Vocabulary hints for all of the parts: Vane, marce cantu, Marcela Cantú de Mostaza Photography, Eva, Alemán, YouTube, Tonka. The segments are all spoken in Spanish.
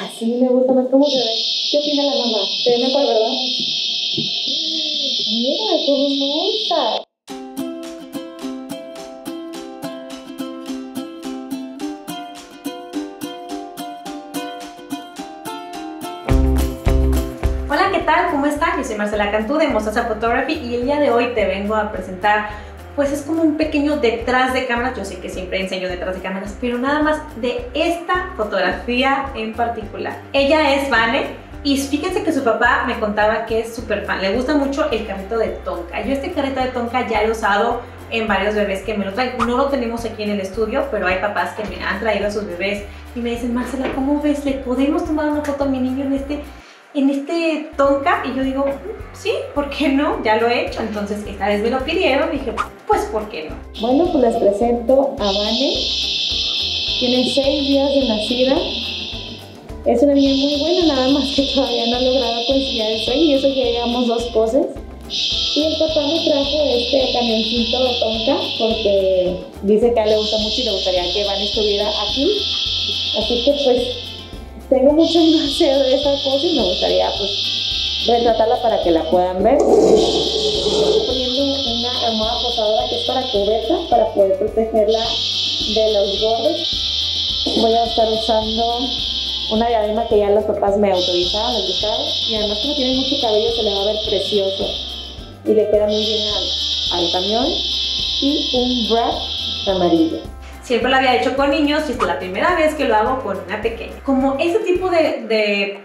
Así me gusta más cómo se ve. ¿Qué opina la mamá? Se ve mejor, ¿verdad? Mira, qué hermosa. Hola, ¿qué tal? ¿Cómo están? Yo soy Marcela Cantú de Mostaza Photography y el día de hoy te vengo a presentar, pues es como un pequeño detrás de cámaras. Yo sé que siempre enseño detrás de cámaras, pero nada más de esta fotografía en particular. Ella es Vane y fíjense que su papá me contaba que es súper fan, le gusta mucho el carrito de Tonka. Yo este carrito de Tonka ya lo he usado en varios bebés que me lo traen. No lo tenemos aquí en el estudio, pero hay papás que me han traído a sus bebés y me dicen, Marcela, ¿cómo ves? ¿Le podemos tomar una foto a mi niño en este Tonka? Y yo digo, sí, ¿por qué no? Ya lo he hecho. Entonces esta vez me lo pidieron y dije, pues ¿por qué no? Bueno, pues les presento a Vane. Tiene 6 días de nacida. Es una niña muy buena, nada más que todavía no ha logrado conciliar el sueño. Y eso que llevamos 2 poses. Y el papá me trajo este camioncito de Tonka porque dice que a él le gusta mucho y le gustaría que Vane estuviera aquí. Así que pues tengo mucho deseo de esta pose y me gustaría pues retratarla para que la puedan ver. Estoy poniendo una almohada posadora que es para cubeta, para poder protegerla de los gorros. Voy a estar usando una diadema que ya los papás me autorizaron, el buscado. Y además como tiene mucho cabello se le va a ver precioso y le queda muy bien al camión. Y un wrap amarillo. Siempre lo había hecho con niños y es la primera vez que lo hago con una pequeña. Como este tipo de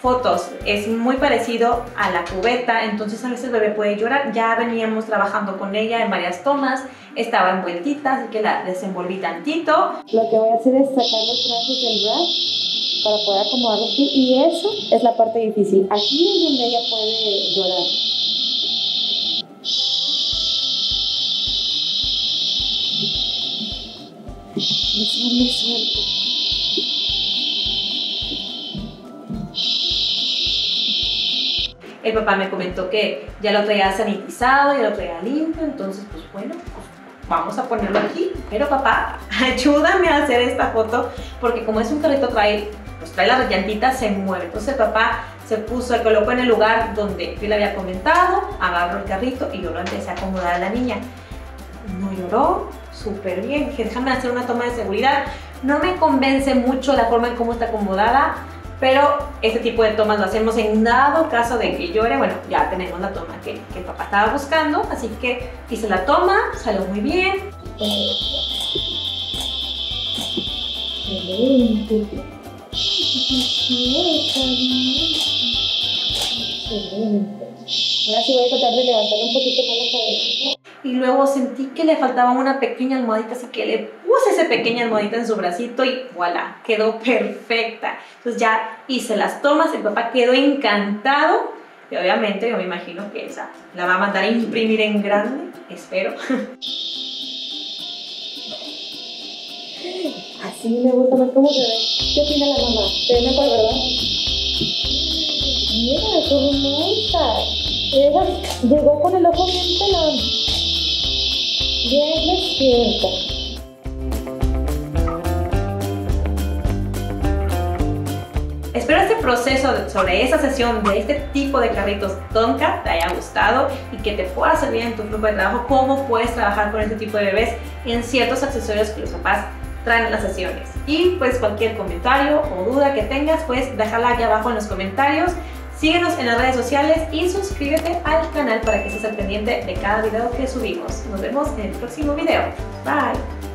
fotos es muy parecido a la cubeta, entonces a veces el bebé puede llorar. Ya veníamos trabajando con ella en varias tomas, estaba envueltita, así que la desenvolví tantito. Lo que voy a hacer es sacar los brazos del wrap para poder acomodarlos bien, y eso es la parte difícil. Aquí es donde ella puede llorar. Me suelto. El papá me comentó que ya lo traía sanitizado, ya lo traía limpio, entonces pues bueno, vamos a ponerlo aquí. Pero papá, ayúdame a hacer esta foto porque como es un carrito trae las llantitas, se mueve. Entonces el papá se colocó en el lugar donde yo le había comentado, agarró el carrito y yo lo empecé a acomodar a la niña. No lloró, súper bien. Dije, déjame hacer una toma de seguridad. No me convence mucho la forma en cómo está acomodada, pero este tipo de tomas lo hacemos en dado caso de que llore. Bueno, ya tenemos la toma que el papá estaba buscando, así que hice la toma, salió muy bien. Ahora sí voy a tratar de levantar un poquito más la cabeza. Y luego sentí que le faltaba una pequeña almohadita, así que le puse esa pequeña almohadita en su bracito y voilà, quedó perfecta. Entonces ya hice las tomas, el papá quedó encantado y obviamente yo me imagino que esa la va a mandar a imprimir en grande, espero. Así me gusta más cómo se ve. ¿Qué opina la mamá? Se ve mejor, ¿verdad? Mira, qué hermosa. Eva llegó con el ojo bien pelón. Bien despierta. Espero este proceso sobre esa sesión de este tipo de carritos Tonka te haya gustado y que te pueda servir en tu grupo de trabajo cómo puedes trabajar con este tipo de bebés en ciertos accesorios que los papás traen en las sesiones. Y pues cualquier comentario o duda que tengas puedes dejarla aquí abajo en los comentarios. Síguenos en las redes sociales y suscríbete al canal para que estés al pendiente de cada video que subimos. Nos vemos en el próximo video. Bye.